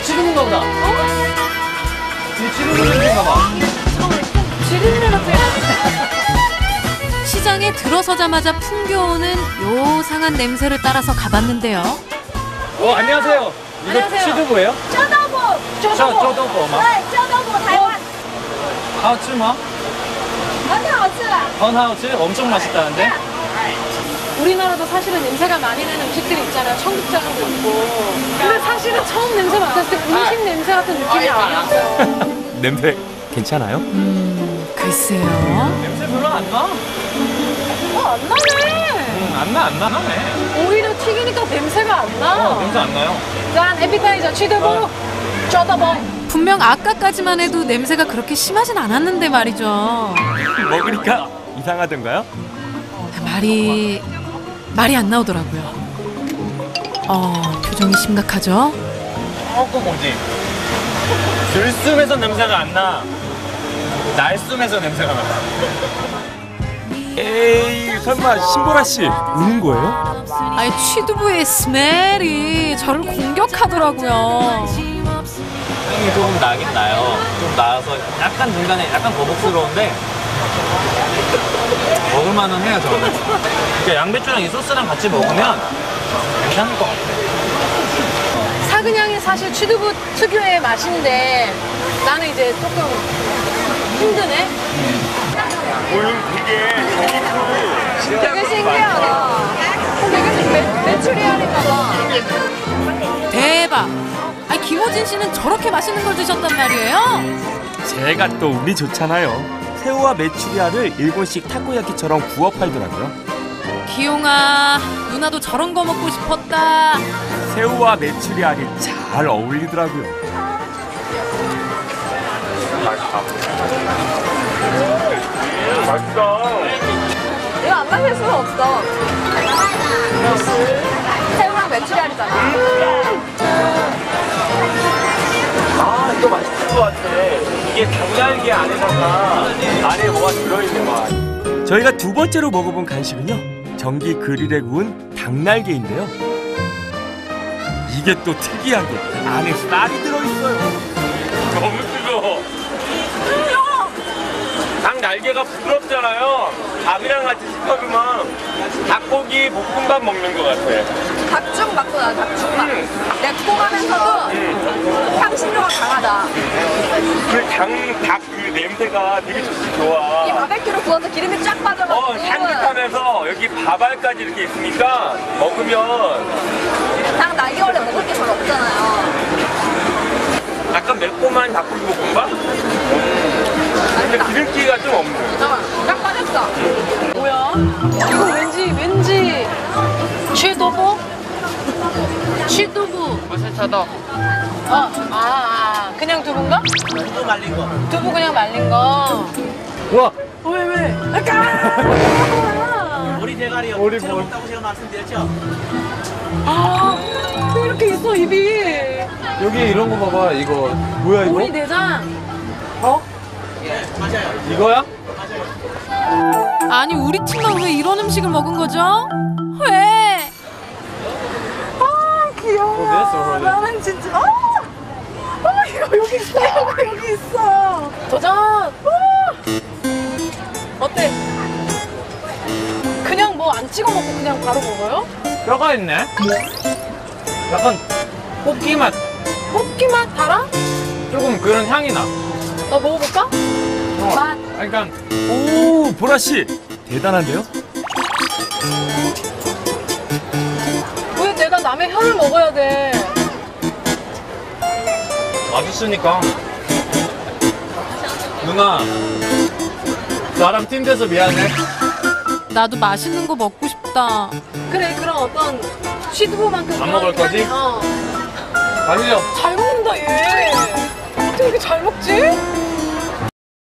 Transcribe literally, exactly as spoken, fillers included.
얘 취두부인가 보다. 어? 얘 취두부인가 봐. 취두부 같아. 시장에 들어서자마자 풍겨오는 요상한 냄새를 따라서 가봤는데요. 어, 안녕하세요. 이거 취두부예요? 쩌더보. 쩌더보. 쩌더보. 네, 쩌더보 타이완. 하우츠 뭐? 번 하우츠. 번 하우츠 엄청 맛있다는데? 우리나라도 사실은 냄새가 많이 나는 음식들이 있잖아요. 청국장도 있고. 근데 사실은 처음 냄새 맡았을 때 음식 냄새 같은 느낌이 아니었어요. 냄새 괜찮아요? 음, 글쎄요. 냄새 별로 안 나. 어, 안 나네. 음, 안 나, 안 나네. 오히려 튀기니까 냄새가 안 나. 어, 냄새 안 나요. 짠, 에피타이저 취두부, 쩌더보. 분명 아까까지만 해도 냄새가 그렇게 심하진 않았는데 말이죠. 먹으니까 이상하던가요? 말이... 말이 안 나오더라고요. 어, 표정이 심각하죠? 조금 오지. 들숨에서 냄새가 안 나. 날숨에서 냄새가 나. 에이, 설마 신보라 씨 우는 거예요? 아니, 취두부의 스멜이 저를 공격하더라고요. 향이 조금 나긴 나요. 좀 나와서 약간 중간에 약간 거북스러운데 먹을만은 해요, 저는. 그러니까 양배추랑 이 소스랑 같이 먹으면 괜찮을 것 같아요. 사근향이 사실 취두부 특유의 맛인데 나는 이제 조금 힘드네. 오늘 되게 신기하다. 되게 신기하다. 되게 메추리알인가 봐. 대박! 아니, 김호진 씨는 저렇게 맛있는 걸 드셨단 말이에요? 제가 또 운이 좋잖아요. 새우와 메추리알을 일본식 타코야키처럼 구워 팔더라고요. 기용아, 누나도 저런 거 먹고 싶었다. 새우와 메추리알이 잘 어울리더라고요. 맛있다. 맛있다. 이거 안 마실 수는 없어. 새우랑 메추리알이잖아. 아, 이거 맛있을 것 같아. 이게 달걀기 안에다가 안에 뭐가 들어있는 거야. 저희가 두 번째로 먹어본 간식은요, 전기 그릴에 구운 닭날개인데요. 이게 또 특이하게 안에 쌀이 들어있어요. 너무 뜨거워. 닭날개가 부드럽잖아요. 밥이랑 같이 식혀주면 닭고기 볶음밥 먹는 것 같아. 닭죽 맞고 나 닭죽밥. 매콤하면서도 음. 향신료가 강하다. 그 장, 닭 그 냄새가 되게 좋아. 이 바베큐로 구워서 기름이 쫙 빠져가지고 어, 향긋하면서 여기 밥알까지 이렇게 있으니까 먹으면 닭 날개 원래 먹을 게 별로 없잖아요. 약간 매콤한 닭고기 볶음밥? 근데 기름기가 좀 없네. 잠깐만, 딱 빠졌어. 뭐야? 이거 왠지, 왠지 취두부? 취두부. 맛있다. 아, 아, 그냥 두부인가? 두부 말린 거. 두부 그냥 말린 거. 와. 왜, 왜? 아까 머리 대가리요. 머리 먹다고 제가 말씀드렸죠? 아, 왜 이렇게 있어, 입이? 여기 이런 거 봐봐, 이거. 뭐야, 이거? 머리 내장. 어? 예, 맞아요. 이거야? 맞아요. 아니, 우리 팀만 왜 이런 음식을 먹은 거죠? 왜? 아, 귀여워. 나는 진짜. 아, 아 이거 여기 있어. 이거 여기 있어. 도전. 아! 어때? 그냥 뭐 안 찍어 먹고 그냥 바로 먹어요? 뼈가 있네. 약간 볶기 맛. 볶기 맛 달아? 조금 그런 향이 나. 나 먹어볼까? 어. 맛. 그러니까 오, 보라 씨 대단한데요? 왜 내가 남의 혀를 먹어야 돼? 맛있으니까. 누나, 나랑 팀 돼서 미안해. 나도 맛있는 거 먹고 싶다. 그래, 그럼 어떤 취두부만큼 안 먹을 거지? 어. 아니요. 잘 먹는다 얘. 어떻게 이렇게 잘 먹지?